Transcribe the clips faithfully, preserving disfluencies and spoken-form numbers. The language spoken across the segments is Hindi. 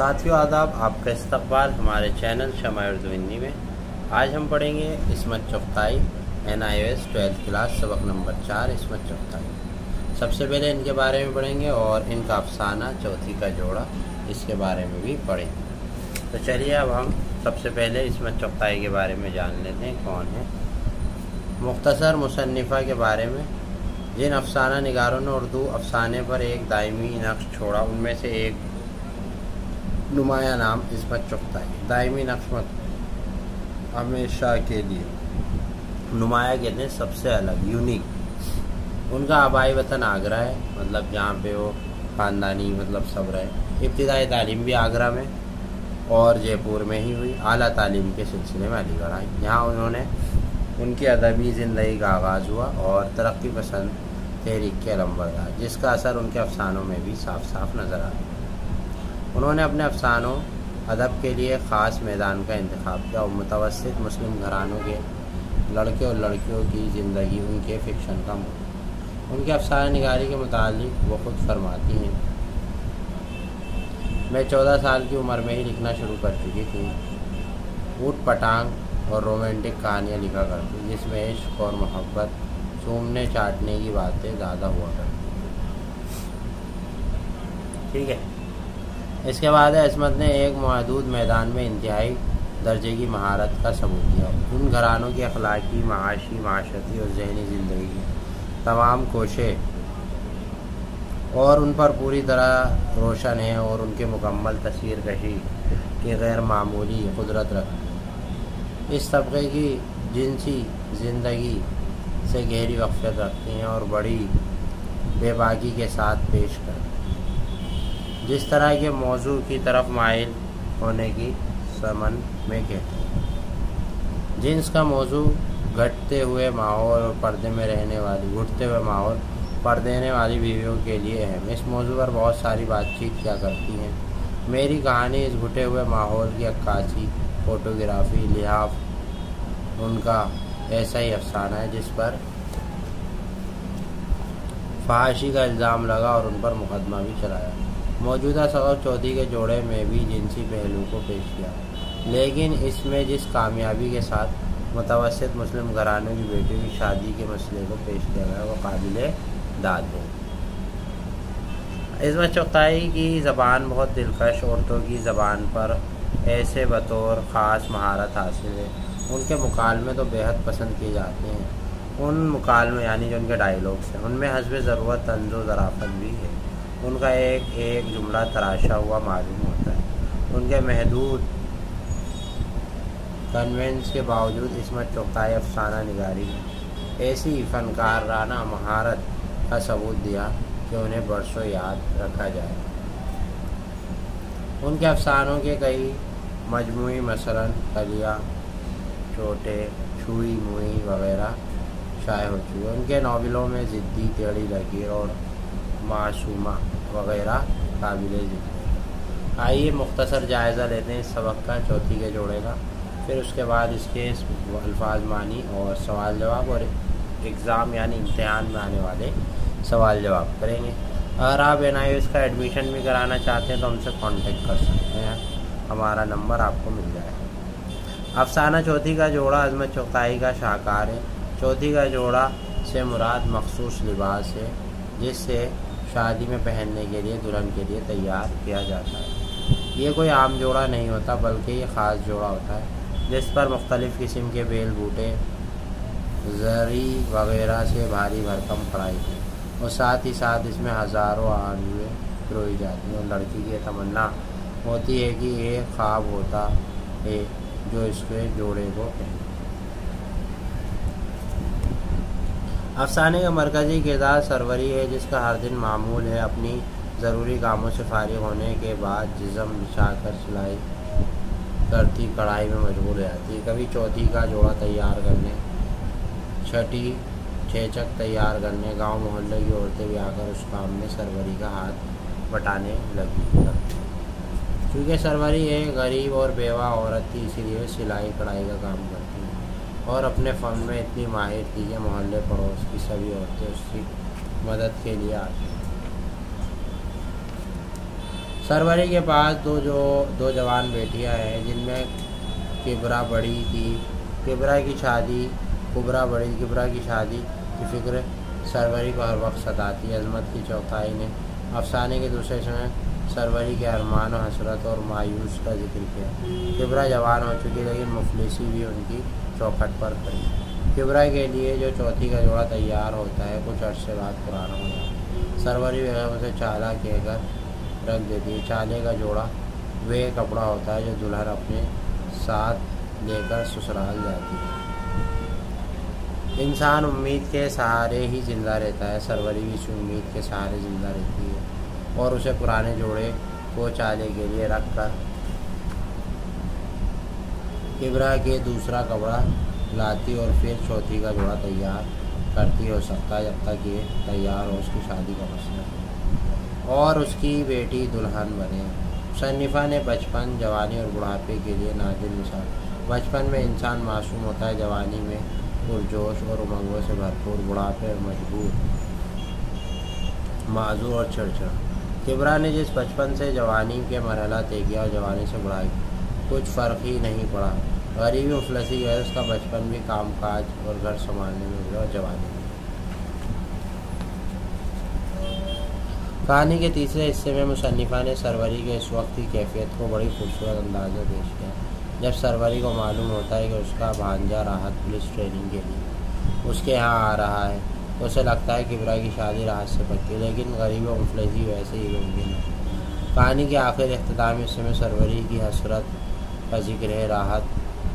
साथियों आदाब, आपका इस्तकबाल हमारे चैनल शमा-ए-उर्दू हिंदी में। आज हम पढ़ेंगे Ismat Chughtai N I O S twelfth class सबक नंबर चार इस्मत चुग़ताई। सबसे पहले इनके बारे में पढ़ेंगे और इनका अफसाना चौथी का जोड़ा इसके बारे में भी पढ़ेंगे। तो चलिए अब हम सबसे पहले इस्मत चुग़ताई के बारे में जान लेते हैं कौन है। मुख्तसर मुसन्निफ़ा के बारे में, जिन अफसाना निगारों ने उर्दू अफसाने पर एक दायमी नक्श छोड़ा उनमें से एक नुमाया नाम इस्मत चुग़ताई दायमी नक्शमत हमेशा के लिए नुमाया कहते हैं, सबसे अलग यूनिक। उनका आबाई वतन आगरा है, मतलब जहाँ पे वो ख़ानदानी मतलब सब रहे। इब्तिदाई तालीम भी आगरा में और जयपुर में ही हुई। आला तालीम के सिलसिले में अलीगढ़ आई, यहाँ उन्होंने उनकी अदबी ज़िंदगी का आगाज़ हुआ और तरक्की पसंद तहरीक के अलम्बरदा, जिसका असर उनके अफसानों में भी साफ साफ नज़र आ गया। उन्होंने अपने अफसानों अदब के लिए ख़ास मैदान का इंतखाब किया और मुतवस्सित मुस्लिम घरानों के लड़के और लड़कियों की ज़िंदगी उनके फ़िक्शन का मूल। उनके अफसाना निगारी के मुतालिक वो खुद फरमाती हैं, मैं चौदह साल की उम्र में ही लिखना शुरू कर चुकी थी। ऊट पटांग और रोमांटिक कहानियाँ लिखा करती, जिसमें इश्क और मोहब्बत, चूमने चाटने की बातें ज़्यादा हुआ करती। ठीक है, इसके बाद इस्मत ने एक महदूद मैदान में इंतहाई दर्जे की महारत का सबूत दिया। उन घरानों की अखलाकी, माशी, माशरती और जहनी ज़िंदगी की तमाम कोशें और उन पर पूरी तरह रोशन है और उनके मुकम्मल तस्वीर कशी की गैर मामूली कुदरत रखती। इस तबके की जिनसी ज़िंदगी से गहरी वफ़त रखती हैं और बड़ी बेबाकी के साथ पेश करती, जिस तरह के मौजू की तरफ माइल होने की समन में कहते हैं। जिन्स का मौजू घटते हुए माहौल और पर्दे में रहने वाली घुटते हुए माहौल पर देने वाली बीवियों के लिए अहम। इस मौजू पर बहुत सारी बातचीत किया करती हैं। मेरी कहानी इस घुटे हुए माहौल की अक्कासी, फोटोग्राफी, लिहाफ़ उनका ऐसा ही अफसाना है जिस पर फहाशी का इल्ज़ाम लगा और उन पर मुकदमा भी चलाया। मौजूदा सबक चौथी के जोड़े में भी जिनसी पहलू को पेश किया, लेकिन इसमें जिस कामयाबी के साथ मुतवस्सित मुस्लिम घरानों की बेटियों की शादी के मसले को पेश किया गया वो काबिल दाद है। इस्मत चुग़ताई की ज़बान बहुत दिलकश औरतों की ज़बान पर ऐसे बतौर ख़ास महारत हासिल है। उनके मुकालमे तो बेहद पसंद किए जाते हैं। उन मुकालमे यानी जो उनके डायलॉग्स हैं उनमें हस्ब ज़रूरत तंज़ो ज़राफ़त भी है। उनका एक एक जुमला तराशा हुआ मालूम होता है। उनके महदूद कन्वेंस के बावजूद इस्मत चुग़ताई अफसाना निगारी में ऐसी फ़नकाराना महारत का सबूत दिया कि उन्हें बरसों याद रखा जाए। उनके अफसानों के कई मजमूई मसलन कलिया, चोटे, छुई मुई वगैरह शाये हो चुकी है। उनके नावलों में ज़िद्दी, टेढ़ी लकीर और मासूमा वगैरह काबिल जिक्र। आइए मुख्तसर जायज़ा लेते हैं सबक का चौथी के जोड़े का, फिर उसके बाद इसके अल्फाज मानी और सवाल जवाब और एग्ज़ाम यानी इम्तहान में आने वाले सवाल जवाब करेंगे। अगर आप एन आई ओ एस का एडमिशन भी कराना चाहते हैं तो हमसे कांटेक्ट कर सकते हैं, हमारा नंबर आपको मिल जाएगा। अफसाना चौथी का जोड़ा इस्मत चुग़ताई का शाहकार है। चौथी का जोड़ा से मुराद मखसूस लिबास है जिससे शादी में पहनने के लिए दुल्हन के लिए तैयार किया जाता है। ये कोई आम जोड़ा नहीं होता बल्कि ये ख़ास जोड़ा होता है जिस पर मुख्तलिफ़ किस्म के बेल बूटे, जरी वगैरह से भारी भरकम पड़ाई गई और साथ ही साथ इसमें हज़ारों आंजुएं पिरोई जाती हैं और लड़की की तमन्ना होती है कि ये ख्वाब होता है जो इसके जोड़े को पहने। अफसाने का मरकज़ी किरदार सरवरी है जिसका हर दिन मामूल है। अपनी ज़रूरी कामों से फारिग होने के बाद जिस्म बिछा कर सिलाई करती कढ़ाई में मशगूल हो जाती है। कभी चौथी का जोड़ा तैयार करने, छठी छेचक तैयार करने, गांव मोहल्ले की औरतें भी आकर उस काम में सरवरी का हाथ बटाने लगी। क्योंकि सरवरी एक गरीब और बेवा औरत थी इसलिए सिलाई कढ़ाई का काम करती और अपने फ़न में इतनी माहिर थी कि मोहल्ले पड़ोस की सभी औरतें उसकी मदद के लिए आती। सरवरी के पास तो जो दो जवान बेटियां हैं जिनमें किबरा बड़ी थी, किबरा की शादी किबरा बड़ी किबरा की शादी की फ़िक्र सरवरी को हर वक्त सताती है। इस्मत चुग़ताई ने अफसाने के दूसरे समय सरवरी के अरमान और हसरत और मायूस का जिक्र किया। किबरा जवान हो चुकी लेकिन मुफलिसी भी उनकी चौखट पर खड़ी। किबरा के लिए जो चौथी का जोड़ा तैयार होता है कुछ अर्से बाद पुराना हो जाता है। सरवरी बेगम उसे चाला कहकर रख देती है। चाले का जोड़ा वे कपड़ा होता है जो दुल्हन अपने साथ लेकर ससुराल जाती है। इंसान उम्मीद के सहारे ही जिंदा रहता है, सरवरी भी इस उम्मीद के सहारे जिंदा रहती है और उसे पुराने जोड़े को चाले के लिए रखकर किबरा के दूसरा कपड़ा लाती और फिर चौथी का जोड़ा तैयार करती। हो सकता है जब तक ये तैयार हो उसकी शादी का मसला और उसकी बेटी दुल्हन बने। मुसन्निफ़ा ने बचपन, जवानी और बुढ़ापे के लिए नाज़िल मिसाल। बचपन में इंसान मासूम होता है, जवानी में पुरजोश और उमंगों से भरपूर, बुढ़ापे मजबूर, माजूर और चिड़चिड़ा। किबरा ने जिस बचपन से जवानी के मरहला तय किया और जवानी से बुढ़ाई कुछ फ़र्क ही नहीं पड़ा। गरीबी उफलसी है, उसका बचपन भी कामकाज और घर संभालने में गुजरा और जवानी में। कहानी के तीसरे हिस्से में मुसन्निफ़ा ने सरवरी के इस वक्त की कैफियत को बड़ी खूबसूरत अंदाज में पेश किया। जब सरवरी को मालूम होता है कि उसका भांजा राहत पुलिस ट्रेनिंग के लिए उसके यहाँ आ रहा है, उसे लगता है किबरा की शादी राहत से पक्की, लेकिन गरीब और मुफलसी वैसे ही मुमकिन है। कहानी के आखिर इख्तितामी हिस्से में सरवरी की हसरत का जिक्र है। राहत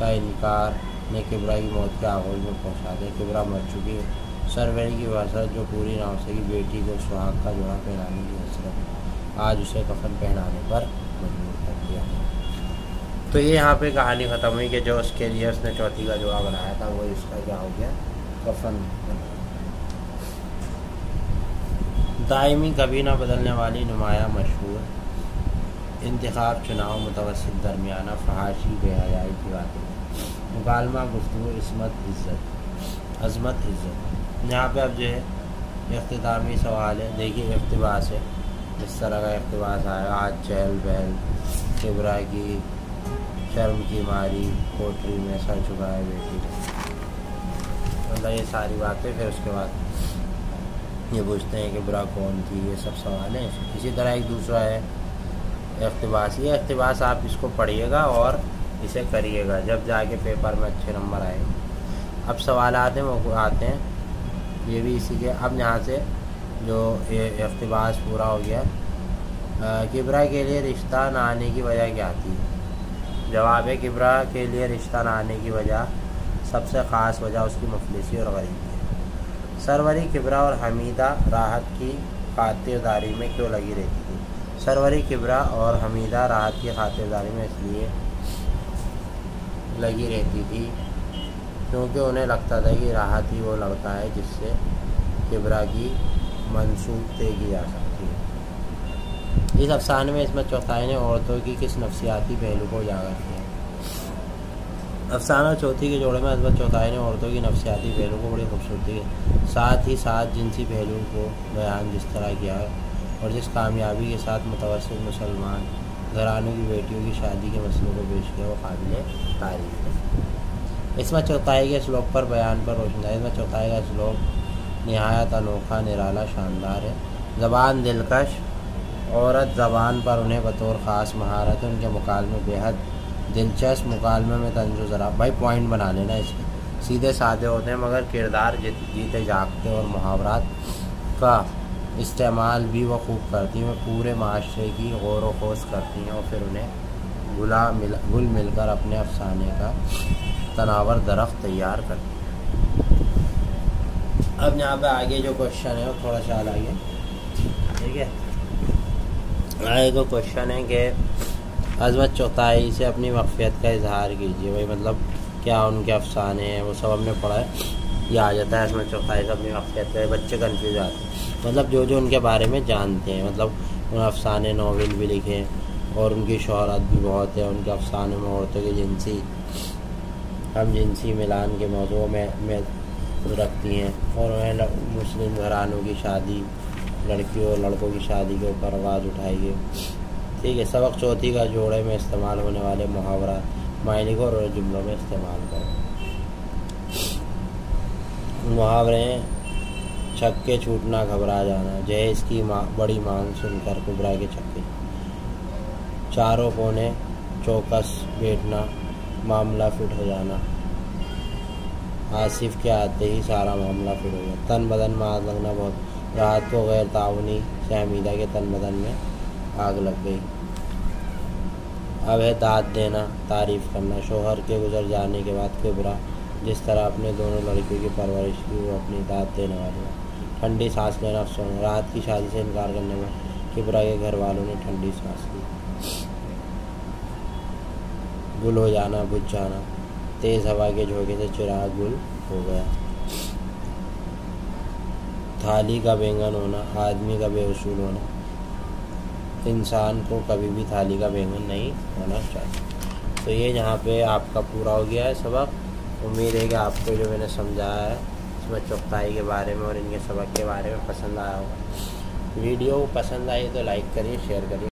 का इनकार ने किबरा की मौत के आगोश में पहुँचा दिया। किबरा मर चुकी है। सरवरी की हसरत जो पूरी ना हो सकी, बेटी को सुहाग का जोड़ा पहनाने की हसरत आज उसे कफन पहनाने पर मजबूर कर दिया। तो ये यहाँ पर कहानी ख़त्म हुई कि जो उसके लिए उसने चौथी का जोड़ा बनाया था वो इसका क्या हो गया, कफन। दायमी कभी ना बदलने वाली नुमाया मशहूर इंतखाब, चुनाव मुतवसत, दरमियाना, फहाशी, बेहयाई की बातें, मुकालमा, गुफ्तगू, इस्मत इज़्ज़त, अज़मत इज़्ज़त। यहाँ पे अब जो है इख्तितामी सवाल है। देखिए इक़्तिबास है, इस तरह का इक़्तिबास आया। आज चहल पहल, किबरा की शर्म की मारी, कोठरी में सर झुकाए बेटी, मतलब ये सारी बातें। फिर उसके बाद ये पूछते हैं कि किबरा कौन थी, ये सब सवाल हैं। इसी तरह एक दूसरा है इक़्तिबास। ये इक़्तिबास आप इसको पढ़िएगा और इसे करिएगा, जब जाके पेपर में अच्छे नंबर आए। अब सवाल आते हैं वो आते हैं ये भी इसी के। अब यहाँ से जो ये इक़्तिबास पूरा हो गया। किबरा के लिए रिश्ता ना आने की वजह क्या थी? जवाब है किबरा के लिए रिश्ता ना आने की वजह, सबसे ख़ास वजह उसकी मुफलिसी और गरीबी। सरवरी किबरा और हमीदा राहत की खातिरदारी में क्यों लगी रहती थी? सरवरी किबरा और हमीदा राहत की खातिरदारी में इसलिए लगी रहती थी क्योंकि उन्हें लगता था कि राहत ही वो लड़का है जिससे किबरा की मनसूब तय की जा सकती है। इस अफसाने में इस्मत चुग़ताई ने औरतों की किस नफसियाती पहलू को उजागर किया? अफसाना चौथी के जोड़े में इस्मत चुग़ताई ने औरतों की नफसियाती पहलू को बड़ी खूबसूरती है साथ ही साथ जिनसी पहलू को बयान जिस तरह किया है और जिस कामयाबी के साथ मुतवस्सित मुसलमान घरानों की बेटियों की शादी के मसलों को पेश किया वो काबिल तारीफ है। इस्मत चुग़ताई के श्लोक पर बयान पर रोशनदारी। इस्मत चुग़ताई का श्लोक नहायत अनोखा, निराला, शानदार है। ज़बान दिलकश, औरत ज़बान पर उन्हें बतौर ख़ास महारत है। उनके मुकालमे बेहद दिलचस्प, मुकालमे में तंजो ज़रा भाई पॉइंट बना लेना इसके। सीधे साधे होते हैं मगर किरदार जीते जागते और मुहावरात का इस्तेमाल भी वो खूब करती हैं। पूरे माशरे की गौर व खोज करती हैं और फिर उन्हें गुला मिल गुल मिलकर अपने अफसाने का तनावर दरख्त तैयार करती हैं। अब यहाँ पे आगे जो क्वेश्चन है वो थोड़ा सा आगे, ठीक है। आगे को क्वेश्चन है कि इस्मत चुग़ताई से अपनी मखफियत का इजहार कीजिए। वही मतलब क्या उनके अफसाने हैं वो सब हमने पढ़ा है। ये आ जाता है इस्मत चुग़ताई से अपनी मखफियत का। बच्चे कन्फ्यूज आते हैं, मतलब जो जो उनके बारे में जानते हैं, मतलब उन अफसाने नावल भी लिखे और उनकी शोहरत भी बहुत है। उनके अफसानों में औरतों के जिनसी हम जिनसी मिलान के मौजूद में, में रखती हैं और उन्हें मुस्लिम घरानों की शादी, लड़कियों और लड़कों की शादी के ऊपर आवाज़ उठाई गई। ठीक है। सबक चौथी का जोड़े में इस्तेमाल होने वाले मुहावरा मायने को और जुमलों में इस्तेमाल करो। मुहावरे छक्के छूटना, घबरा जाना, जहेज़ की माँ बड़ी मांग सुनकर किबरा के छक्के, चारों कोने चौकस बैठना, मामला फिट हो जाना, आसिफ के आते ही सारा मामला फिट हो गया, तन बदन में आग लगना बहुत, राहत को गैर ताउनी से हमीदा के तन बदन में आग लग गई। अब है दाद देना, तारीफ़ करना। शोहर के गुजर जाने के बाद किबरा जिस तरह अपने दोनों लड़कियों की परवरिश की, वो अपनी दाद देने वाली है। ठंडी सांस लेना, अफसोस। राहत की शादी से इनकार करने में किबरा के घर वालों ने ठंडी सांस ली। गुल हो जाना, बुझ जाना, तेज़ हवा के झोंके से चिराग गुल हो गया। थाली का बैंगन होना, आदमी का बेउसूल होना। इंसान को कभी भी थाली का बैंगन नहीं होना चाहिए। तो ये यहाँ पे आपका पूरा हो गया है सबक। उम्मीद है कि आपको जो मैंने समझाया है इस्मत चुग़ताई के बारे में और इनके सबक के बारे में पसंद आया होगा। वीडियो पसंद आई तो लाइक करिए, शेयर करिए।